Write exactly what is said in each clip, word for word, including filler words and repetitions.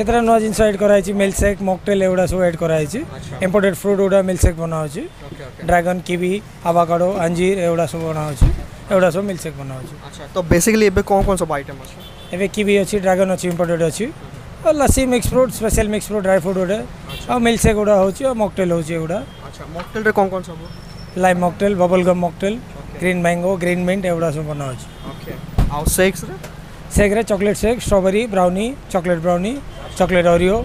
केतरा knows inside कराई छी milk shake mocktail एवडा सब ऐड कराई छी इंपोर्टेड फ्रूट ओडा मिल्क शेक बनाउ छी ड्रैगन कीवी अवाकाडो अंजीर एवडा सब बनाउ छी एवडा सब मिल्क शेक बनाउ छी। अच्छा तो बेसिकली एबे कोन कोन सब आइटम अछि? एबे कीवी अछि, ड्रैगन अछि, इंपोर्टेड अछि, और lassi mix fruit special mix fruit dry fruit ओडा और मिल्क शेक ओडा होछि और मॉकटेल होछि ओडा। अच्छा मॉकटेल रे कोन कोन सब? Lime mocktail, bubble gum mocktail, green mango, green mint एवडा सब बनाउ छी। ओके और शेक्स रे? शेक रे chocolate shake, strawberry brownie, chocolate brownie, chocolate Oreo.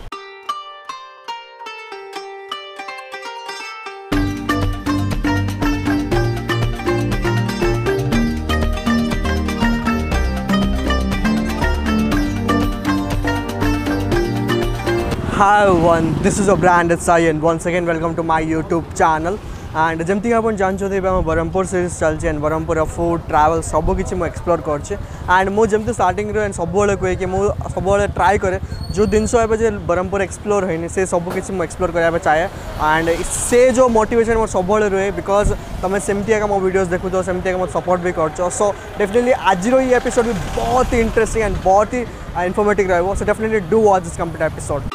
Hi everyone, this is Branded Sai and once again welcome to my YouTube channel and जमती अपन जानते बरहमपुर सीरीज चलती एंड बरहमपुर फूड ट्रावेल सबकि मुझे एक्सप्लोर करे एंड मुझे स्टार्टिंग एंड सब कहे कि मुझे सब ट्राए करे जो जिनस बरहमपुर एक्सप्लोर होनी से सबकि मुझे एक्सप्लोर करने चाहे एंड से जो मोटिवेशन मोर सब रुहे बिकॉज तुम सेमती आगे मो वीडियोस देखु तो सेमती आगे मो सपोर्ट भी करो सो डेफिनेटली आज ये एपिसोड भी बहुत ही इंटरेस्टिंग एंड बहुत ही इनफॉर्मेटिव रहो so definitely do watch this complete episode.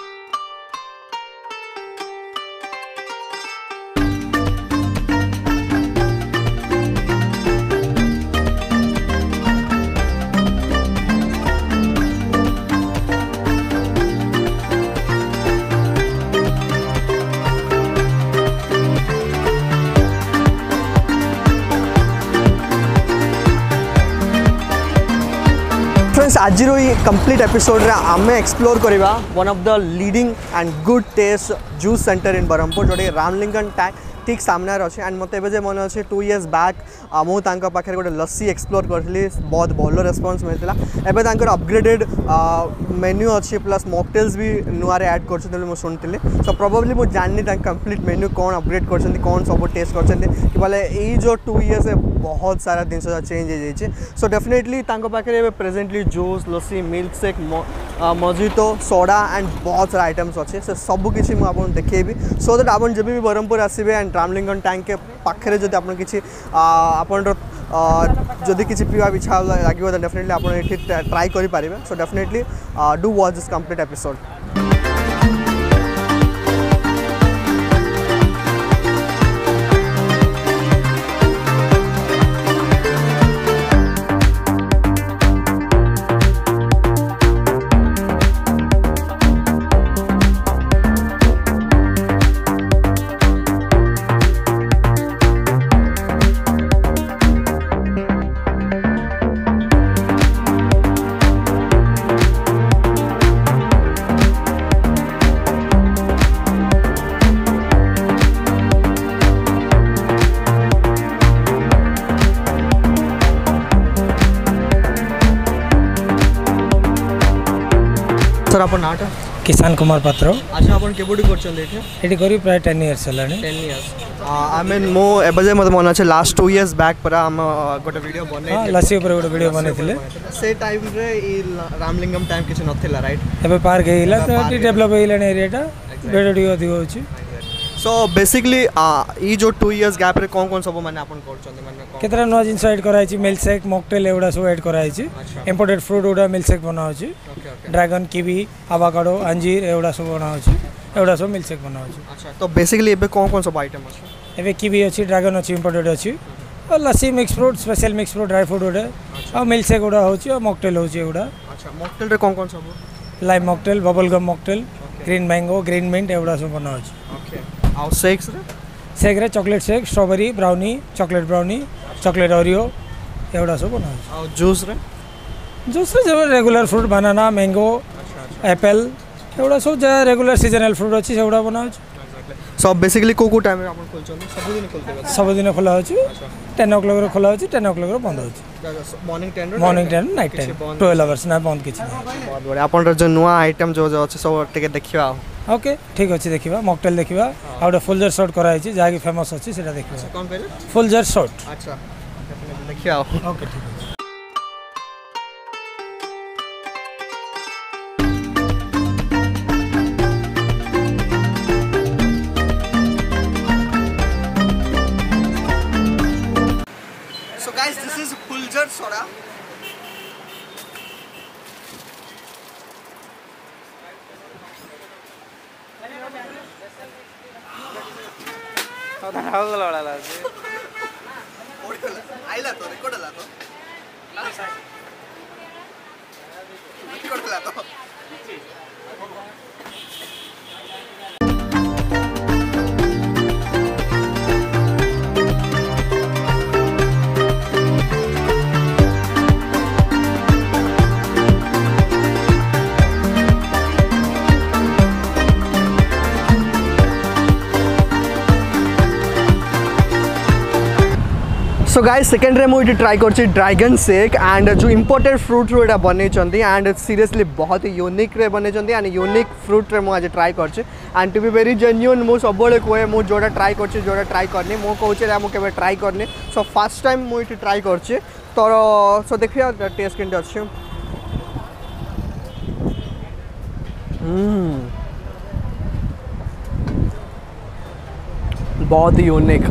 आज कंप्लीट एपिसोड रे आमे एक्सप्लोर करवा one of the leading and good taste juice centre in Berhampur जोटे रामलिंगम टैंक ठीक सामने अच्छे एंड मत एवं मन अच्छे टू इयर्स बैक मुझे पाखे गोटे लस्सी एक्सप्लोर करी बहुत भल रेस्पन्स मिलता एवं अपग्रेडेड मेन्यू अच्छी प्लस मॉकटेल्स भी नुआर ऐड कर शुणी सो प्रोबेबली मुझे जानी कंप्लीट मेन्यू कौन अपग्रेड कर कौन सब टेस्ट कर बोले यो टू इयर्स बहुत सारा जिन चेंज हो सो डेफिनेटली पाखे presently juice lassi milk shake mojito soda and बहुत सारा आइटम्स अच्छे से सबकि मुझे देखेबी सो दैट आप जब भी बरहमपुर आसबे एंड रामलिंगम टैंक के पाखे जब आप किसी जदि किसी पीवा इच्छा लगे तो डेफिनेटली आप ट्राई करेंगे so definitely do watch this complete episode. Sir अपन नाटा किसान कुमार पात्र। अच्छा अपन केबोडी करछन देखे एटी करी प्राय टेन इयर्स चलाने टेन इयर्स आई मीन मो एबजे मत मन छ लास्ट टू इयर्स बैक परा हम गोटे वीडियो बने लसी ऊपर गोटे वीडियो बने थिले से टाइम रे ई रामलिंगम टाइम किछ नथिला राइट एबे पार्क हेइला तो डेवलप हेइला एरियाटा बेडडी अधिक होछि सो बेसिकली ई जो टू इयर्स गैप रे कोन कोन सब माने अपन करछन माने केतरा नो जिंस ऐड कराई छी मिल्क शेक मॉकटेल एवडा सब ऐड कराई छी इंपोर्टेड फ्रूट ओडा मिल्क शेक बनाउ छी ड्रैगन कीवी अवाकाडो अंजीर एवडा सब बनाउ छी एवडा सब मिल्क शेक बनाउ छी। अच्छा तो बेसिकली एबे कोन कोन सब आइटम अछि? एबे कीवी अछि, ड्रैगन अछि, इंपोर्टेड अछि, और lassi mix fruit special mix fruit dry fruit ओडा और मिल्क शेक ओडा होछि और मॉकटेल होछि एवडा। अच्छा मॉकटेल रे कोन कोन सब? Lime mocktail, bubble gum mocktail, green mango, green mint एवडा सब बनाउ छी। ओके और शेक्स रे? शेक रे chocolate shake, strawberry brownie, chocolate brownie, chocolate Oreo एवडा सब बनाउ छी। और जूस रे? जूस रे जब regular fruit banana mango apple एवडा सब जो रेगुलर सीजनल फ्रूट अच्छी से बनाओ सब बेसिकली को को टाइम अपन खोल चलो सब दिन खोल सब दिन खोला होची टेन ओ क्लॉक रे खोला होची टेन ओ क्लॉक रे बंद होची morning ten morning ten night ten twelve hours ना बंद किछ बहुत बड़े अपन जो नया आइटम जो जो अछि सब टिके देखिबा। ओके ठीक अछि देखिबा मॉकटेल देखिबा आउट फुल जर शॉट करा अछि जाकी फेमस अछि सेटा देखिबा कौन पहिले फुल जर शॉट। अच्छा देखिबा ओके ठीक अछि। Soda So guys, second time we try dragon shake and जो imported fruit रो and it's seriously बहुत unique and unique fruit रे try and to be very genuine मो सब try try करने try करने so first time we try करचे तो so देखिए taste किंतु हम्म बहुत unique.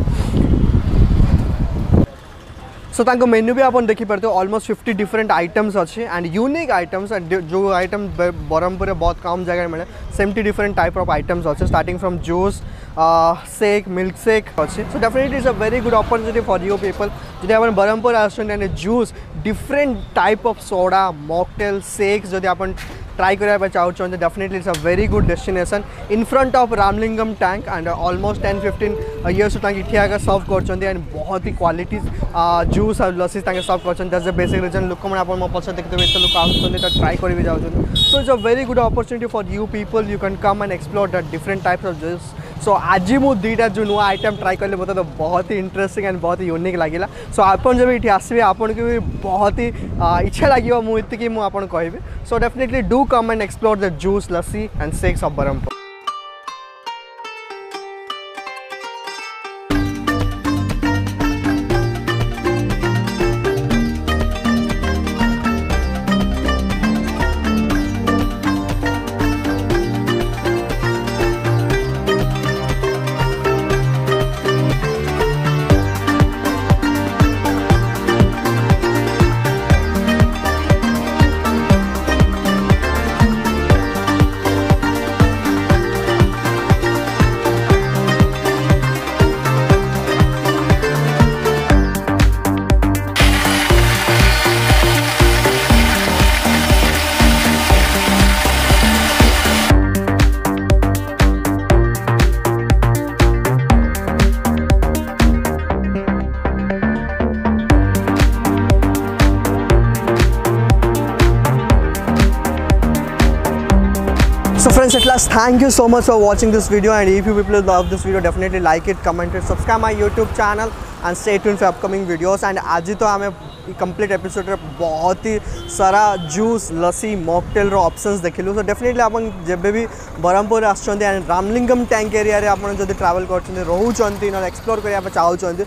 So तांको मेन्यू भी आपन देखि परते almost fifty different items अच्छे and unique items and जो आइटम बरहमपुर में बहुत कम जगह मिले seventy different type of items अच्छे starting from juice, uh, shake, milk shake अच्छे. So definitely it's a very good opportunity for you people जदि आपन बरहमपुर आसन and juice different type of soda, mocktail, shakes जदि आपन try करबा चाहू छन definitely it's a very good destination in front of Ramalingam Tank and uh, almost ten fifteen years to tank इठिया का सर्व करछन and बहुत ही quality uh, juice and lassi tank serve करछन. That's the basic reason look मन आपन पसंद देखते तो look out करने तो try करबे जाऊ छन. So it's a very good opportunity for you people, you can come and explore the different types of juice. So आज मो दीटा जो नुवा आइटम ट्राई करले बता तो बहुत ही इंटरेस्टिंग एंड बहुत ही यूनिक लागिला. सो आपन जब इठी आसीबे आपन के बहुत ही इच्छा लागियो मो इति कि मो आपन कहबे. So definitely do come and explore the juice lassi and shakes of Berhampur. So friends, at last, thank you so much for watching this video, and if you people love this video, definitely like it, comment it, subscribe my YouTube channel and stay tuned for upcoming videos. And आज तो हमें complete episode रे बहुत ही सारा juice, लस्सी, mocktail रो options देखिलु. So definitely आपन जब भी बरहमपुर आसछन्ते and Ramalingam Tank area रे आपन जदि travel करछन्ते रहउछन्ते न explore करिया पे चाहउछन्ते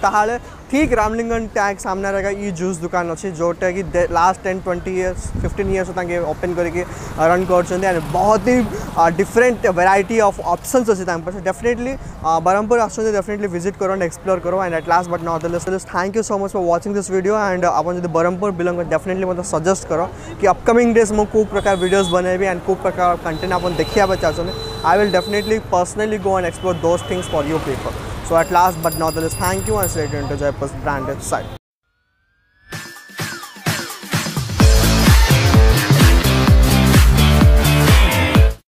ताहाले ठीक Ramalingam Tank सामने रहेगा ये जूस दुकान अच्छी जोटा कि last ten twenty years fifteen years तक ये ओपन करके रन करछन एंड बहुत ही डिफरेंट वैरायटी ऑफ ऑप्शंस अछि ताम पर. डेफिनेटली बरहमपुर आसन डेफिनेटली विजिट करो एंड एक्सप्लोर करो. And at last but not the least, thank you so much for watching this video. And आपन जदि बरहमपुर बिलोंग डेफिनेटली मतलब सजेस्ट करो कि अपकमिंग डेज मो को प्रकार वीडियोस बनेबी एंड को प्रकार कंटेंट आपन देखियाबे चाहछन. I will definitely personally go and explore those things for your people. So at last but not the least, thank you and stay tuned to J B S Branded Sai.